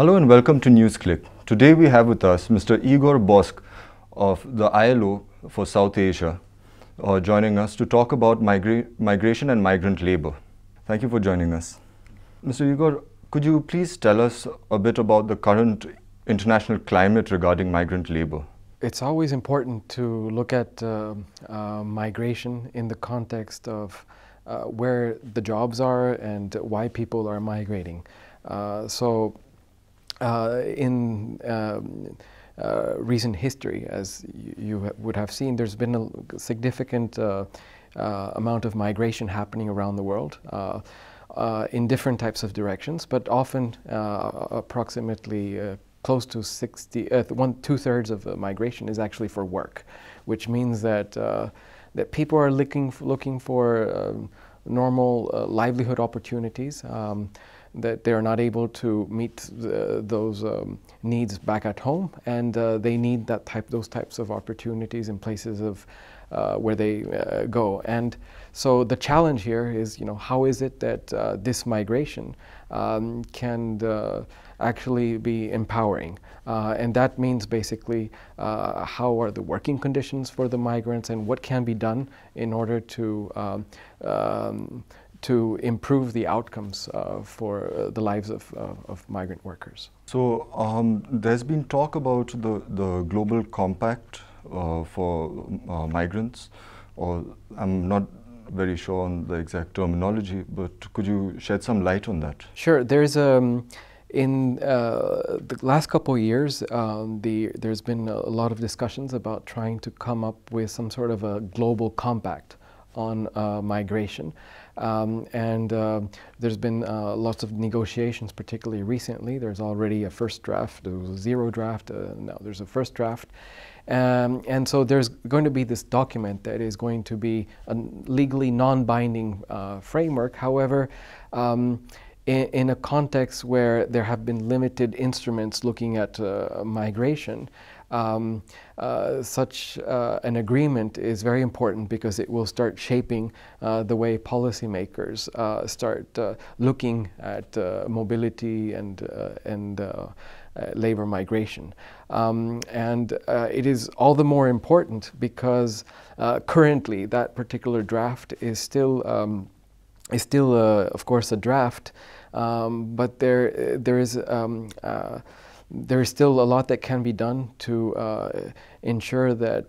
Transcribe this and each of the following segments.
Hello and welcome to NewsClick. Today we have with us Mr. Igor Bosc of the ILO for South Asia joining us to talk about migration and migrant labor. Thank you for joining us. Mr. Igor, could you please tell us a bit about the current international climate regarding migrant labor? It's always important to look at migration in the context of where the jobs are and why people are migrating. In recent history, as you would have seen, there's been a significant amount of migration happening around the world in different types of directions, but often approximately close to 2/3 of migration is actually for work, which means that that people are looking for normal livelihood opportunities, that they are not able to meet those needs back at home, and they need those types of opportunities in places of where they go. And so the challenge here is, you know, how is it that this migration can actually be empowering? And that means basically how are the working conditions for the migrants and what can be done in order to improve the outcomes for the lives of migrant workers. So there's been talk about the Global Compact for migrants, or I'm not very sure on the exact terminology, but could you shed some light on that? Sure. There's in the last couple of years, there's been a lot of discussions about trying to come up with some sort of a global compact on migration, and there's been lots of negotiations, particularly recently. There's already a first draft, there was a zero draft, now there's a first draft, and so there's going to be this document that is going to be a legally non-binding framework. However, in a context where there have been limited instruments looking at migration, such an agreement is very important because it will start shaping the way policymakers start looking at mobility and labor migration. And it is all the more important because currently that particular draft is still of course a draft, but there is still a lot that can be done to ensure that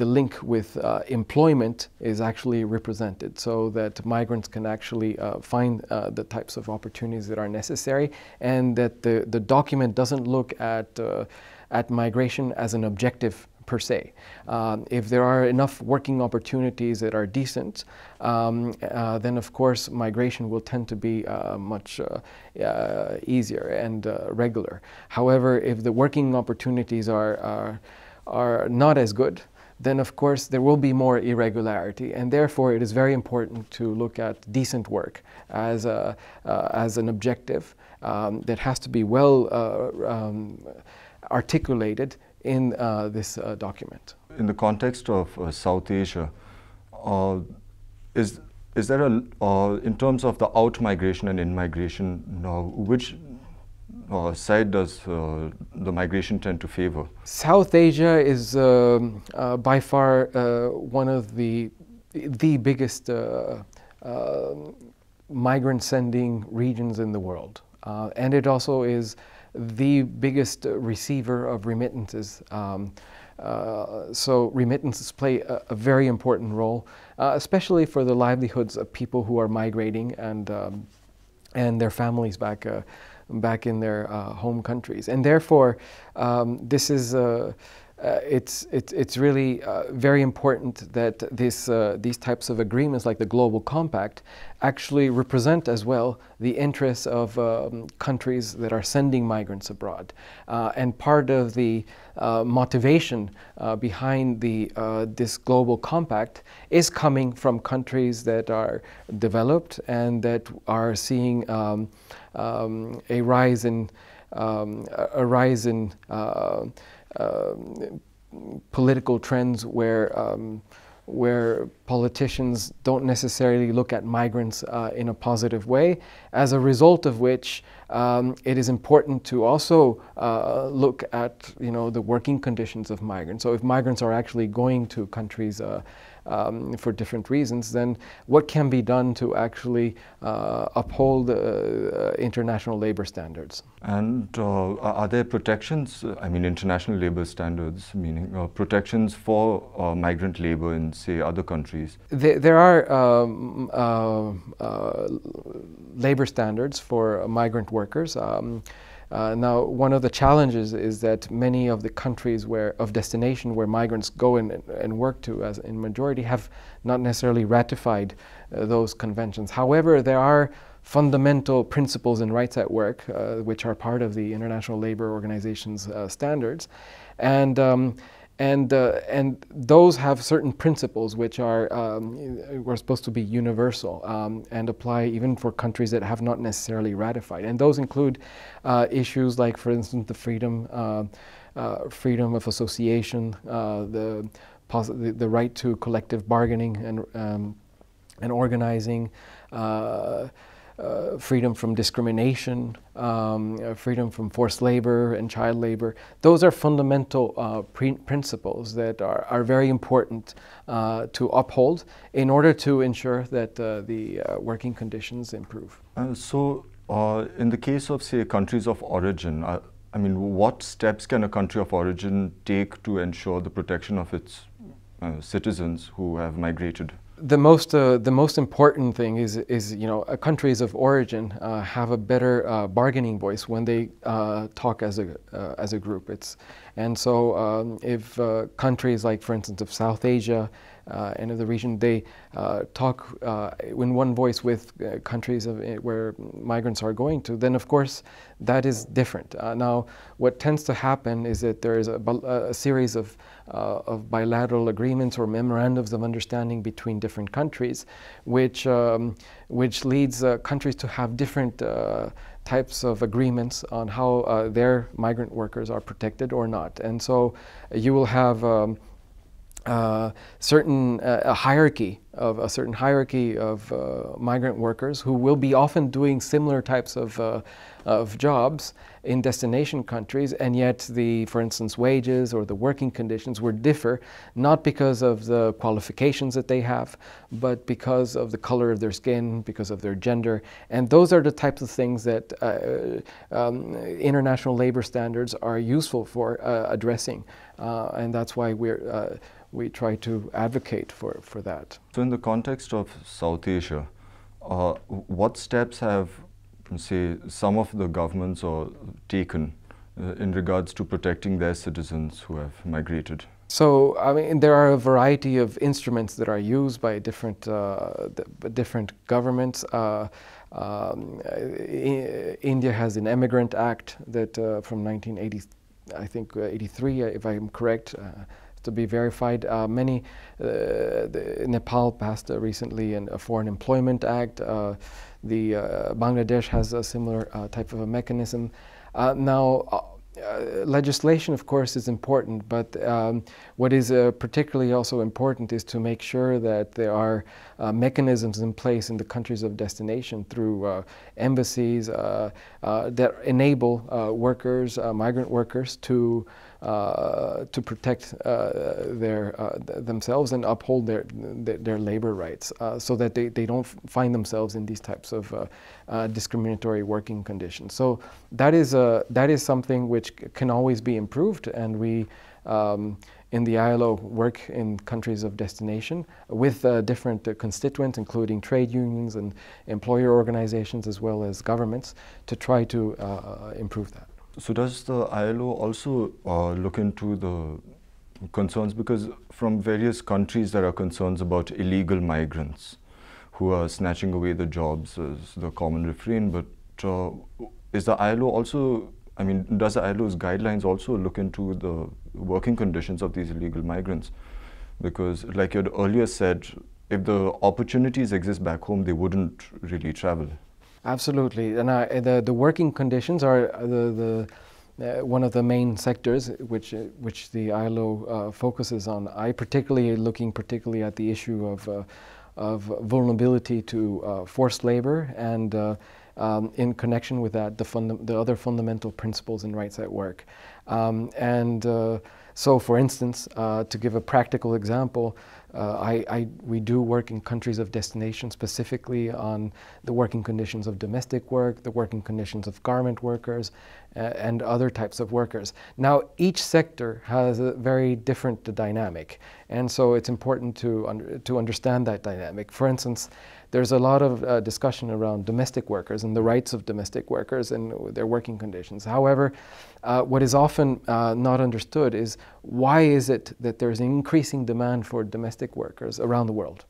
the link with employment is actually represented, so that migrants can actually find the types of opportunities that are necessary, and that the document doesn't look at migration as an objective per se. If there are enough working opportunities that are decent, then of course migration will tend to be much easier and regular. However, if the working opportunities are not as good, then of course there will be more irregularity, and therefore it is very important to look at decent work as an objective that has to be well articulated in this document. In the context of South Asia, is there a in terms of the out migration and in migration, which side does the migration tend to favor? South Asia is by far one of the biggest migrant sending regions in the world, and it also is the biggest receiver of remittances. So remittances play a very important role, especially for the livelihoods of people who are migrating and their families back in their home countries. And therefore, this is it's really very important that these types of agreements, like the Global Compact, actually represent as well the interests of countries that are sending migrants abroad. And part of the motivation behind this Global Compact is coming from countries that are developed and that are seeing a rise in political trends where where politicians don't necessarily look at migrants in a positive way, as a result of which it is important to also look at, the working conditions of migrants. So if migrants are actually going to countries for different reasons, then what can be done to actually uphold international labor standards? And are there protections, I mean international labor standards, meaning protections for migrant labor in, say, other countries? There are labor standards for migrant workers. Now, one of the challenges is that many of the countries of destination where migrants go and work to, as in majority, have not necessarily ratified those conventions. However, there are fundamental principles and rights at work, which are part of the International Labour Organization's standards, and those have certain principles which are supposed to be universal and apply even for countries that have not necessarily ratified. And those include issues like, for instance, the freedom of association, the right to collective bargaining and organizing, freedom from discrimination, freedom from forced labor and child labor. Those are fundamental principles that are very important to uphold in order to ensure that the working conditions improve. So in the case of, say, countries of origin, I mean, what steps can a country of origin take to ensure the protection of its citizens who have migrated? The most important thing is countries of origin have a better bargaining voice when they talk as a group. And so if countries like, for instance, of South Asia and of the region, they talk in one voice with countries where migrants are going to, then of course that is different. Now, what tends to happen is that there is a series of bilateral agreements or memorandums of understanding between different countries, which leads countries to have different types of agreements on how their migrant workers are protected or not. And so you will have a certain hierarchy of migrant workers who will be often doing similar types of jobs in destination countries, and yet for instance, wages or the working conditions would differ, not because of the qualifications that they have, but because of the color of their skin, because of their gender. And those are the types of things that international labor standards are useful for addressing, and that's why we try to advocate for that. So in the context of South Asia, what steps have, say, some of the governments taken in regards to protecting their citizens who have migrated? So, I mean, there are a variety of instruments that are used by different governments. India has an Emigrant Act that from 1980, I think 83, if I'm correct, to be verified. Nepal passed recently a Foreign Employment Act. Bangladesh has a similar type of a mechanism. Legislation, of course, is important, but what is particularly also important is to make sure that there are mechanisms in place in the countries of destination through embassies that enable migrant workers, to protect themselves and uphold their labor rights, so that they don't find themselves in these types of discriminatory working conditions. So that is something which can always be improved, and we in the ILO work in countries of destination with different constituents, including trade unions and employer organizations, as well as governments, to try to improve that. So does the ILO also look into the concerns, because from various countries there are concerns about illegal migrants who are snatching away the jobs, as the common refrain, but is the ILO also, I mean, does the ILO's guidelines also look into the working conditions of these illegal migrants? Because like you had earlier said, if the opportunities exist back home, they wouldn't really travel. Absolutely, and the working conditions are the one of the main sectors which the ILO focuses on. I particularly looking at the issue of vulnerability to forced labor, and in connection with that, the other fundamental principles in rights at work. So, for instance, to give a practical example, we do work in countries of destination specifically on the working conditions of domestic work, the working conditions of garment workers, and other types of workers. Now, each sector has a very different dynamic, and so it's important to understand that dynamic. For instance, there's a lot of discussion around domestic workers and the rights of domestic workers and their working conditions. However, what is often not understood is why is it that there's an increasing demand for domestic workers around the world?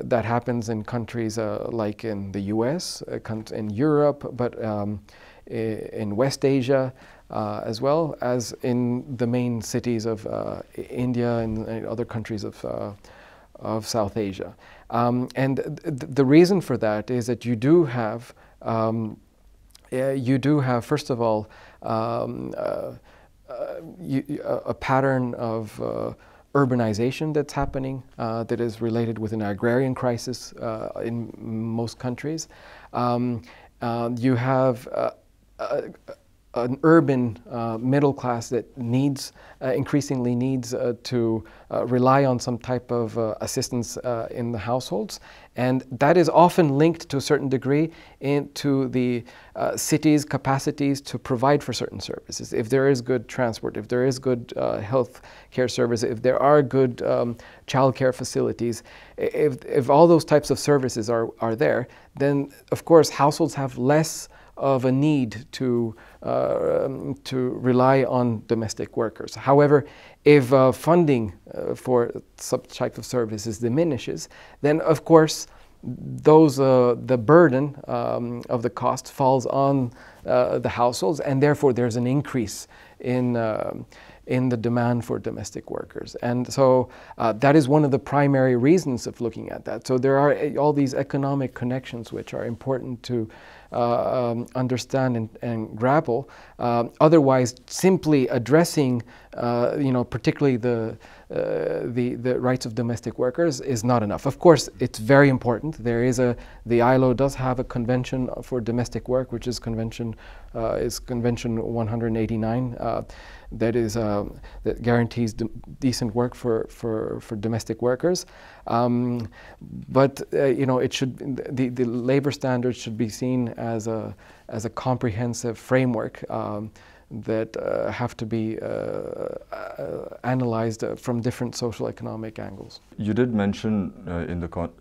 That happens in countries like in the US, in Europe, but in West Asia, as well as in the main cities of India and other countries of South Asia. And the reason for that is that you do have, first of all, a pattern of urbanization that's happening that is related with an agrarian crisis in most countries. You have an urban middle class that needs, increasingly needs to rely on some type of assistance in the households. And that is often linked to a certain degree into the city's capacities to provide for certain services. If there is good transport, if there is good health care service, if there are good childcare facilities, if all those types of services are there, then of course households have less of a need to rely on domestic workers. However, if funding for such type of services diminishes, then of course those the burden of the cost falls on the households, and therefore there's an increase in the demand for domestic workers. And so that is one of the primary reasons of looking at that. So there are all these economic connections which are important to understand and grapple. Otherwise, simply addressing, particularly the rights of domestic workers is not enough. Of course, it's very important. The ILO does have a convention for domestic work, which is Convention 189, that guarantees decent work for domestic workers. It should the labor standards should be seen as a comprehensive framework that have to be analyzed from different socioeconomic angles. You did mention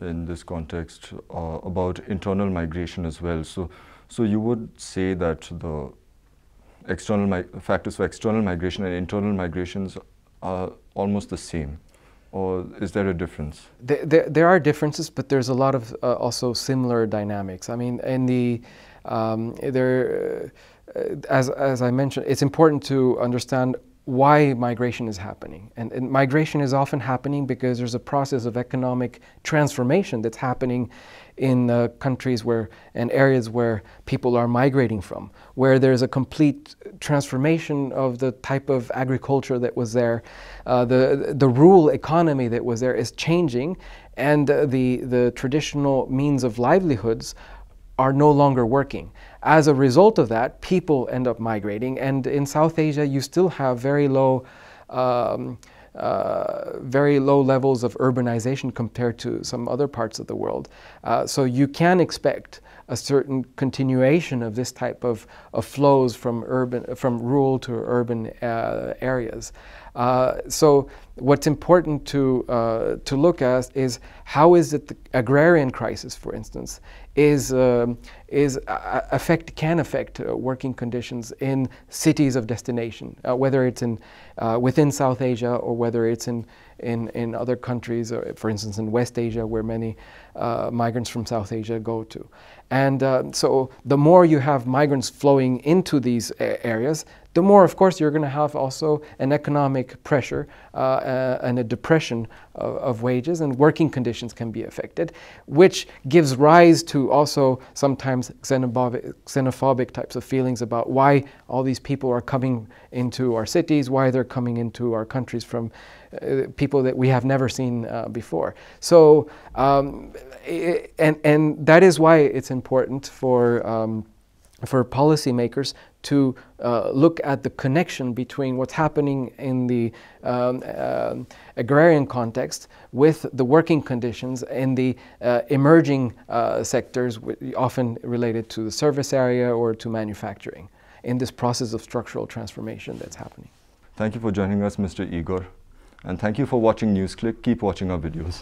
in this context about internal migration as well. So you would say that the external factors for external migration and internal migrations are almost the same, or is there a difference? There are differences, but there's a lot of also similar dynamics. I mean, in the as I mentioned, it's important to understand why migration is happening. And migration is often happening because there's a process of economic transformation that's happening in countries and areas where people are migrating from, where there's a complete transformation of the type of agriculture that was there. The rural economy that was there is changing, and the traditional means of livelihoods are no longer working. As a result of that, people end up migrating, and in South Asia you still have very low levels of urbanization compared to some other parts of the world. So you can expect a certain continuation of this type of flows from rural to urban areas. So what's important to look at is how is it the agrarian crisis, for instance, can affect working conditions in cities of destination, whether it's within South Asia or whether it's in other countries, or for instance in West Asia, where many migrants from South Asia go to. And so the more you have migrants flowing into these areas, the more, of course, you're going to have also an economic pressure and a depression of wages, and working conditions can be affected, which gives rise to also sometimes xenophobic types of feelings about why all these people are coming into our cities, why they're coming into our countries from people that we have never seen before. So, and that is why it's important for policymakers to look at the connection between what's happening in the agrarian context with the working conditions in the emerging sectors, often related to the service area or to manufacturing, in this process of structural transformation that's happening. Thank you for joining us, Mr. Igor. And thank you for watching NewsClick. Keep watching our videos.